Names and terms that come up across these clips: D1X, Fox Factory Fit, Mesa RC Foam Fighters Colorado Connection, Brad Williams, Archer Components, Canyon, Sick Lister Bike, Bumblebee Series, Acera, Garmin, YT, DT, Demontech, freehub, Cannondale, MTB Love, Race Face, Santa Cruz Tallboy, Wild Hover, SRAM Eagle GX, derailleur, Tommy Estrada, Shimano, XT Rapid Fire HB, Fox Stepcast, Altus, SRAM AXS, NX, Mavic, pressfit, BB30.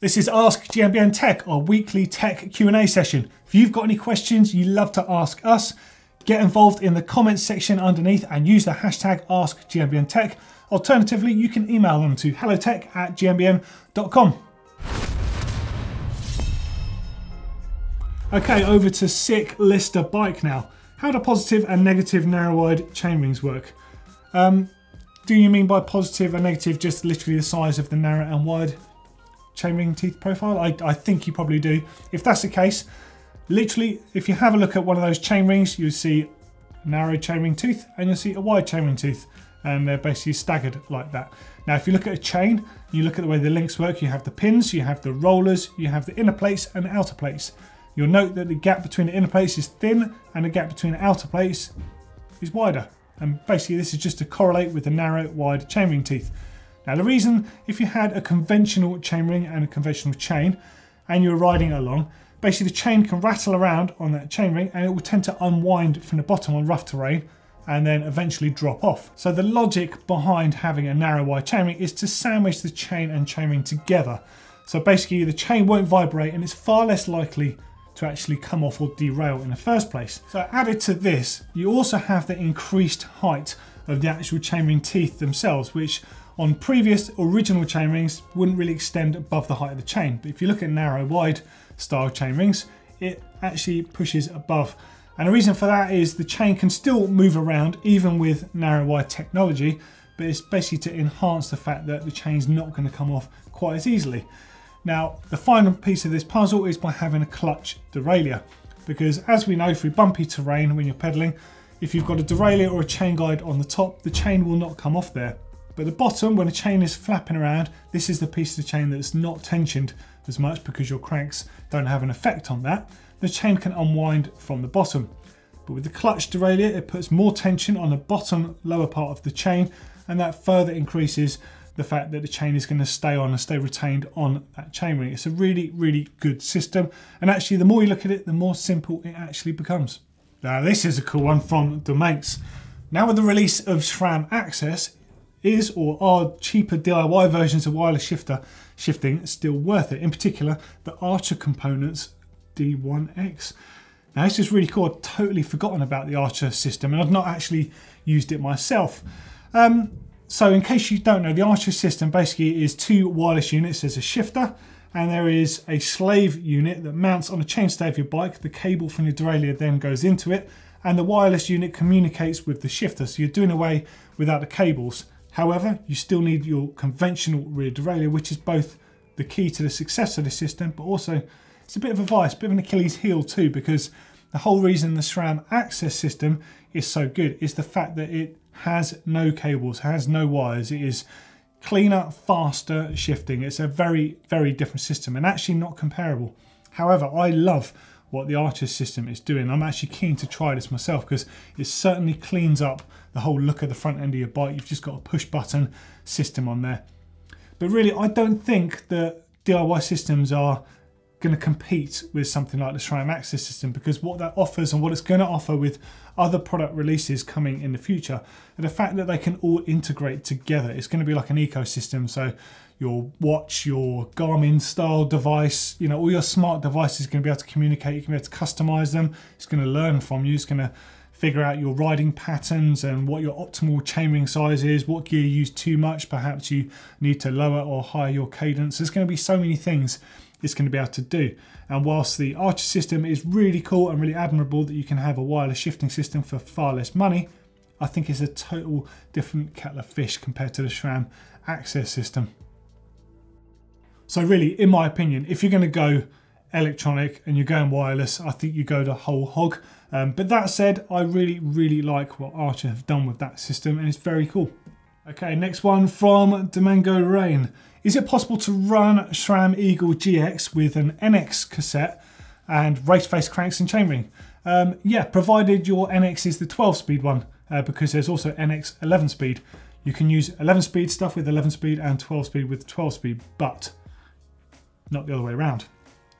This is Ask GMBN Tech, our weekly tech Q&A session. If you've got any questions you love to ask us, get involved in the comments section underneath and use the hashtag AskGMBNTech. Alternatively, you can email them to hellotech@gmbn.com. Okay, over to Sick Lister Bike now. How do positive and negative narrow-wide chainrings work? Do you mean by positive and negative just literally the size of the narrow and wide chainring teeth profile? I think you probably do. If that's the case, literally, if you have a look at one of those chainrings, you'll see a narrow chainring tooth and you'll see a wide chainring tooth, and they're basically staggered like that. Now, if you look at a chain, you look at the way the links work, you have the pins, you have the rollers, you have the inner plates and outer plates. You'll note that the gap between the inner plates is thin and the gap between the outer plates is wider. And basically this is just to correlate with the narrow, wide chainring teeth. Now the reason, if you had a conventional chainring and a conventional chain and you're riding along, basically the chain can rattle around on that chainring and it will tend to unwind from the bottom on rough terrain and then eventually drop off. So the logic behind having a narrow wide chainring is to sandwich the chain and chainring together. So basically the chain won't vibrate and it's far less likely to actually come off or derail in the first place. So added to this, you also have the increased height of the actual chainring teeth themselves, which on previous original chainrings wouldn't really extend above the height of the chain. But if you look at narrow wide style chainrings, it actually pushes above. And the reason for that is the chain can still move around even with narrow wide technology, but it's basically to enhance the fact that the chain's not going to come off quite as easily. Now, the final piece of this puzzle is by having a clutch derailleur, because as we know through bumpy terrain when you're pedaling, if you've got a derailleur or a chain guide on the top, the chain will not come off there. But the bottom, when a chain is flapping around, this is the piece of the chain that's not tensioned as much because your cranks don't have an effect on that. The chain can unwind from the bottom. But with the clutch derailleur, it puts more tension on the bottom lower part of the chain, and that further increases the fact that the chain is going to stay on and stay retained on that chainring. It's a really, really good system. And actually, the more you look at it, the more simple it actually becomes. Now, this is a cool one from Demontech. Now with the release of SRAM AXS, is or are cheaper DIY versions of wireless shifting still worth it? In particular, the Archer Components D1X. Now this is really cool. I'd totally forgotten about the Archer system and I've not actually used it myself. So in case you don't know, the Archer system basically is two wireless units. There's a shifter and there is a slave unit that mounts on a chainstay of your bike. The cable from your derailleur then goes into it and the wireless unit communicates with the shifter. So you're doing away without the cables. However, you still need your conventional rear derailleur, which is both the key to the success of the system, but also it's a bit of a vice, a bit of an Achilles heel too, because the whole reason the SRAM AXS system is so good is the fact that it has no cables, has no wires. It is cleaner, faster shifting. It's a very, very different system and actually not comparable. However, I love what the Archer system is doing. I'm actually keen to try this myself because it certainly cleans up the whole look of the front end of your bike. You've just got a push button system on there. But really, I don't think that DIY systems are going to compete with something like the SRAM AXS system, because what that offers and what it's going to offer with other product releases coming in the future, and the fact that they can all integrate together, it's going to be like an ecosystem. So your watch, your Garmin style device, you know, all your smart devices are going to be able to communicate. You can be able to customize them. It's going to learn from you. It's going to figure out your riding patterns and what your optimal chainring size is, what gear you use too much. Perhaps you need to lower or higher your cadence. There's going to be so many things it's going to be able to do. And whilst the Archer system is really cool and really admirable that you can have a wireless shifting system for far less money, I think it's a total different kettle of fish compared to the SRAM AXS system. So really, in my opinion, if you're going to go electronic and you're going wireless, I think you go the whole hog. But that said, I really, really like what Archer have done with that system and it's very cool. Okay, next one from Domingo Rain. Is it possible to run SRAM Eagle GX with an NX cassette and race face cranks and chainring? Yeah, provided your NX is the 12-speed one, because there's also NX 11-speed. You can use 11-speed stuff with 11-speed and 12-speed with 12-speed, but not the other way around.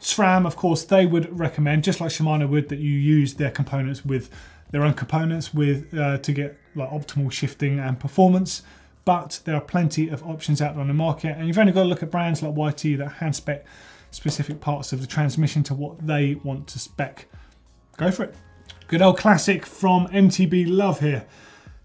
SRAM, of course, they would recommend, just like Shimano would, that you use their components with their own components to get like optimal shifting and performance. but there are plenty of options out there on the market, and you've only got to look at brands like YT that hand spec specific parts of the transmission to what they want to spec. Go for it. Good old classic from MTB Love here.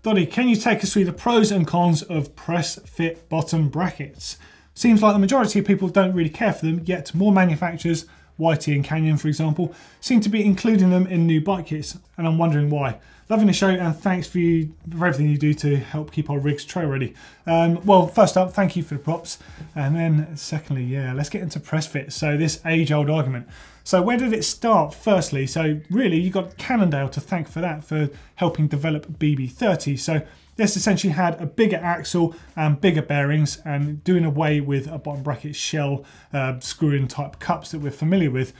Doddy, can you take us through the pros and cons of press fit bottom brackets? Seems like the majority of people don't really care for them, yet more manufacturers, YT and Canyon for example, seem to be including them in new bike kits, and I'm wondering why. Loving the show and thanks for everything you do to help keep our rigs trail ready. Well, first up, thank you for the props, and then secondly, yeah, let's get into press fit. So this age-old argument. So where did it start firstly? So really you got Cannondale to thank for that, for helping develop BB30. So this essentially had a bigger axle and bigger bearings and doing away with a bottom bracket shell screw-in type cups that we're familiar with.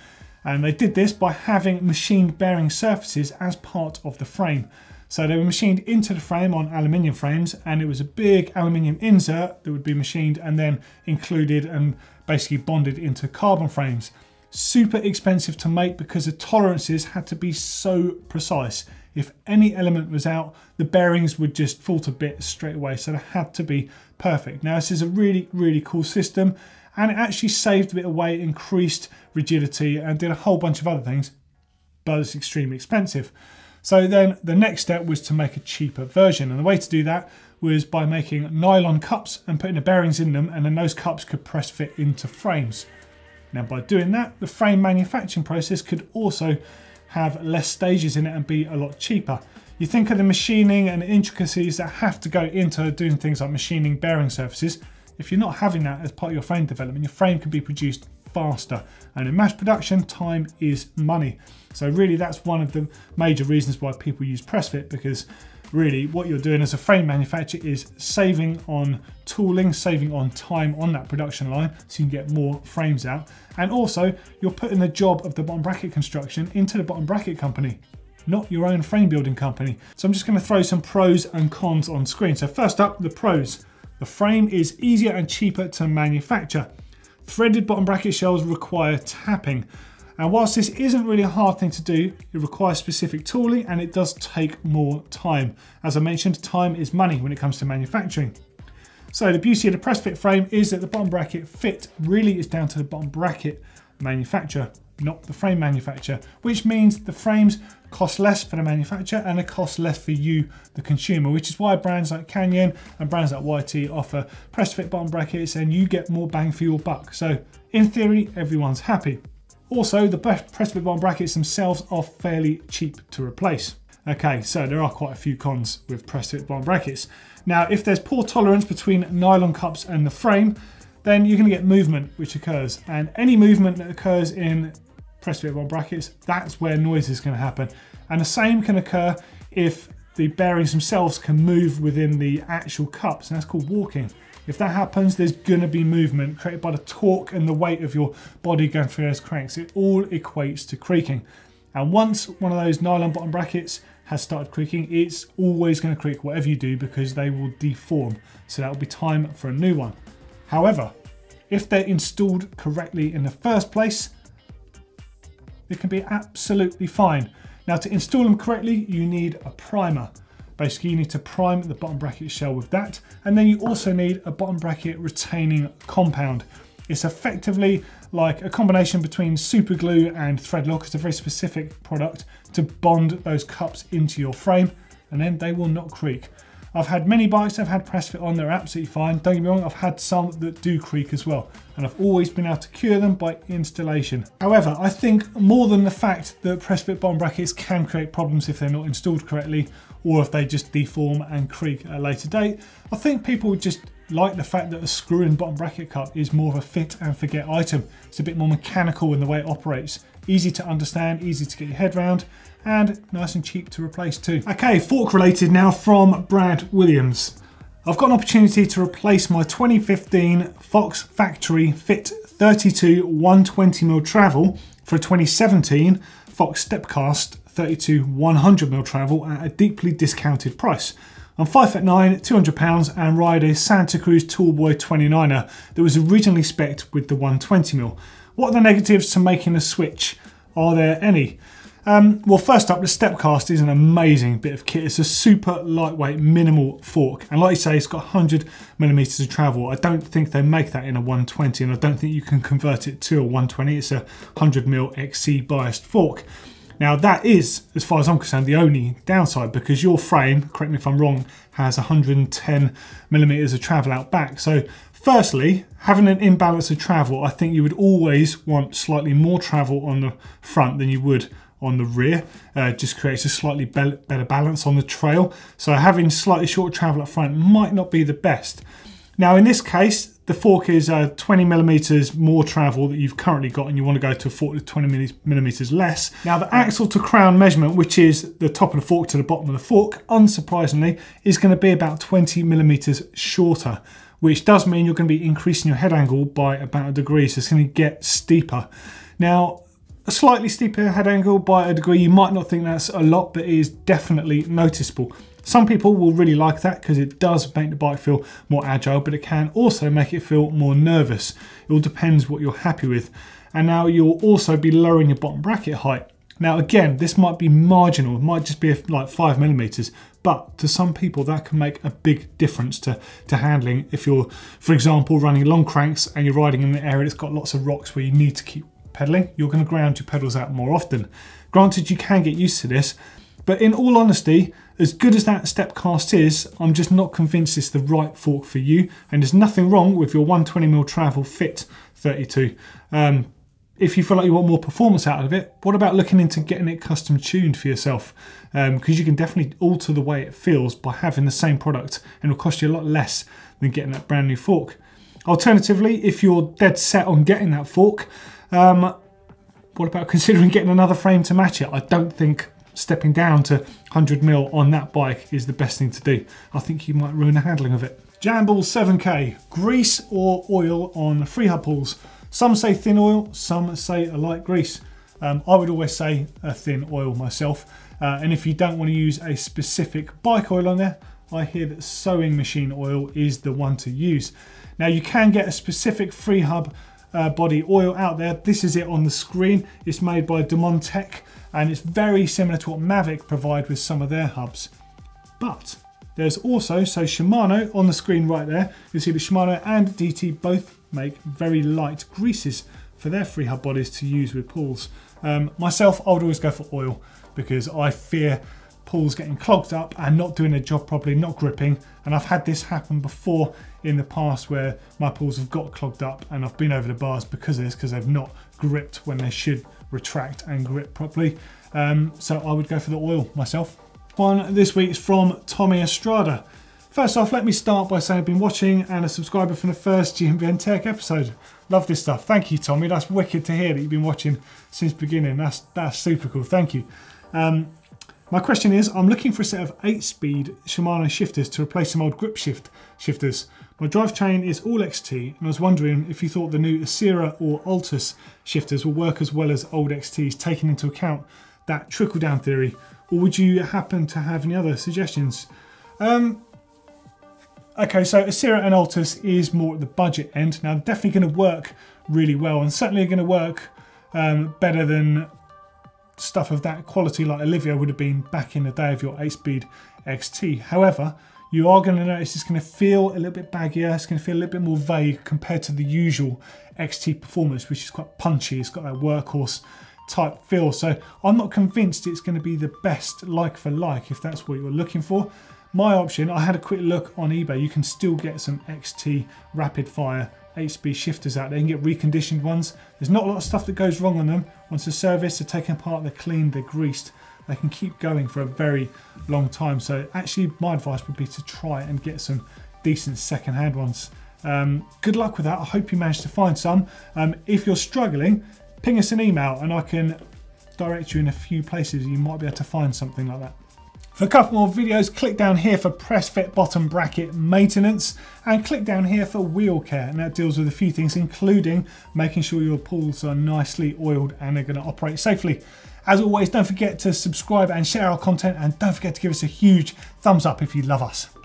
And they did this by having machined bearing surfaces as part of the frame. So they were machined into the frame on aluminium frames, and it was a big aluminium insert that would be machined and then included and basically bonded into carbon frames. Super expensive to make because the tolerances had to be so precise. If any element was out, the bearings would just fall to bits straight away, so they had to be perfect. Now this is a really, really cool system, and it actually saved a bit of weight, increased rigidity, and did a whole bunch of other things, but it's extremely expensive. So then the next step was to make a cheaper version, and the way to do that was by making nylon cups and putting the bearings in them, and then those cups could press fit into frames. Now by doing that, the frame manufacturing process could also have less stages in it and be a lot cheaper. You think of the machining and intricacies that have to go into doing things like machining bearing surfaces. If you're not having that as part of your frame development, your frame can be produced faster, and in mass production, time is money. So really that's one of the major reasons why people use press fit, because really what you're doing as a frame manufacturer is saving on tooling, saving on time on that production line, so you can get more frames out. And also you're putting the job of the bottom bracket construction into the bottom bracket company, not your own frame building company. So I'm just going to throw some pros and cons on screen. So first up, the pros. The frame is easier and cheaper to manufacture. Threaded bottom bracket shells require tapping. And whilst this isn't really a hard thing to do, it requires specific tooling and it does take more time. As I mentioned, time is money when it comes to manufacturing. So the beauty of the press fit frame is that the bottom bracket fit really is down to the bottom bracket manufacturer, not the frame manufacturer, which means the frames cost less for the manufacturer and it costs less for you, the consumer, which is why brands like Canyon and brands like YT offer press fit bottom brackets, and you get more bang for your buck. So in theory, everyone's happy. Also, the press fit bottom brackets themselves are fairly cheap to replace. Okay, so there are quite a few cons with press fit bottom brackets. Now, if there's poor tolerance between nylon cups and the frame, then you're gonna get movement which occurs, and any movement that occurs in press fit bottom brackets, that's where noise is gonna happen. And the same can occur if the bearings themselves can move within the actual cups, and that's called walking. If that happens, there's gonna be movement created by the torque and the weight of your body going through those cranks. It all equates to creaking. And once one of those nylon bottom brackets has started creaking, it's always gonna creak whatever you do because they will deform. So that'll be time for a new one. However, if they're installed correctly in the first place, it can be absolutely fine. Now to install them correctly, you need a primer. Basically, you need to prime the bottom bracket shell with that, and then you also need a bottom bracket retaining compound. It's effectively like a combination between super glue and thread lock. It's a very specific product to bond those cups into your frame, and then they will not creak. I've had many bikes I've had press fit on, they're absolutely fine. Don't get me wrong, I've had some that do creak as well, and I've always been able to cure them by installation. However, I think more than the fact that press fit bottom brackets can create problems if they're not installed correctly, or if they just deform and creak at a later date, I think people just like the fact that the screw-in bottom bracket cup is more of a fit and forget item. It's a bit more mechanical in the way it operates. Easy to understand, easy to get your head around, and nice and cheap to replace too. Okay, fork related now from Brad Williams. I've got an opportunity to replace my 2015 Fox Factory Fit 32 120mm travel for a 2017 Fox Stepcast 32 100mm travel at a deeply discounted price. I'm 5'9", 200 pounds, and ride a Santa Cruz Tallboy 29er that was originally spec'd with the 120mm. What are the negatives to making the switch? Are there any? Well, first up, the Stepcast is an amazing bit of kit. It's a super lightweight, minimal fork. And like you say, it's got 100mm of travel. I don't think they make that in a 120, and I don't think you can convert it to a 120. It's a 100mm XC biased fork. Now that is, as far as I'm concerned, the only downside, because your frame, correct me if I'm wrong, has 110mm of travel out back. So firstly, having an imbalance of travel, I think you would always want slightly more travel on the front than you would on the rear. Just creates a slightly better balance on the trail. So having slightly shorter travel up front might not be the best. Now in this case, the fork is 20mm more travel that you've currently got, and you want to go to 40 to 20mm less. Now the axle to crown measurement, which is the top of the fork to the bottom of the fork, unsurprisingly, is going to be about 20mm shorter, which does mean you're going to be increasing your head angle by about a degree, so it's going to get steeper. Now, a slightly steeper head angle by a degree, you might not think that's a lot, but it is definitely noticeable. Some people will really like that because it does make the bike feel more agile, but it can also make it feel more nervous. It all depends what you're happy with. And now you'll also be lowering your bottom bracket height. Now again, this might be marginal, it might just be like 5mm, but to some people that can make a big difference to handling if you're, for example, running long cranks and you're riding in an area that's got lots of rocks where you need to keep pedaling. You're going to ground your pedals out more often. Granted, you can get used to this, but in all honesty, as good as that Stepcast is, I'm just not convinced it's the right fork for you. And there's nothing wrong with your 120mm travel Fit 32. If you feel like you want more performance out of it, what about looking into getting it custom tuned for yourself? Because you can definitely alter the way it feels by having the same product, and it'll cost you a lot less than getting that brand new fork. Alternatively, if you're dead set on getting that fork, what about considering getting another frame to match it? I don't think stepping down to 100mm on that bike is the best thing to do. I think you might ruin the handling of it. Jamble 7K, grease or oil on free hub pulls. Some say thin oil, some say a light grease. I would always say a thin oil myself. And if you don't want to use a specific bike oil on there, I hear that sewing machine oil is the one to use. Now you can get a specific free hub body oil out there. This is it on the screen. It's made by Demontech, and it's very similar to what Mavic provide with some of their hubs. But there's also, so Shimano on the screen right there, you see that Shimano and DT both make very light greases for their free hub bodies to use with pulls. Myself, I would always go for oil because I fear pulls getting clogged up and not doing their job properly, not gripping. And I've had this happen before in the past where my pulls have got clogged up and I've been over the bars because of this, because they've not gripped when they should retract and grip properly. So I would go for the oil myself. One this week is from Tommy Estrada. First off, let me start by saying I've been watching and a subscriber from the first GMBN Tech episode. Love this stuff. Thank you, Tommy. That's wicked to hear that you've been watching since beginning. That's super cool. Thank you. My question is, I'm looking for a set of 8-speed Shimano shifters to replace some old grip shifters. My drivetrain is all XT, and I was wondering if you thought the new Acera or Altus shifters will work as well as old XTs, taking into account that trickle-down theory, or would you happen to have any other suggestions? Okay, so Acera and Altus is more at the budget end. Now, they're definitely going to work really well, and certainly going to work better than stuff of that quality like Olivia would have been back in the day of your 8-speed XT. However, you are going to notice it's going to feel a little bit baggier, it's going to feel a little bit more vague compared to the usual XT performance, which is quite punchy, it's got that workhorse type feel. So I'm not convinced it's going to be the best like for like if that's what you're looking for. My option, I had a quick look on eBay, you can still get some XT Rapid Fire HB shifters out there. You can get reconditioned ones. There's not a lot of stuff that goes wrong on them. Once they're serviced, they're taken apart, they're cleaned, they're greased. They can keep going for a very long time. So actually my advice would be to try and get some decent second-hand ones. Good luck with that. I hope you manage to find some. If you're struggling, ping us an email and I can direct you in a few places you might be able to find something like that. For a couple more videos, click down here for press fit bottom bracket maintenance, and click down here for wheel care, and that deals with a few things, including making sure your pulls are nicely oiled and they're going to operate safely. As always, don't forget to subscribe and share our content, and don't forget to give us a huge thumbs up if you love us.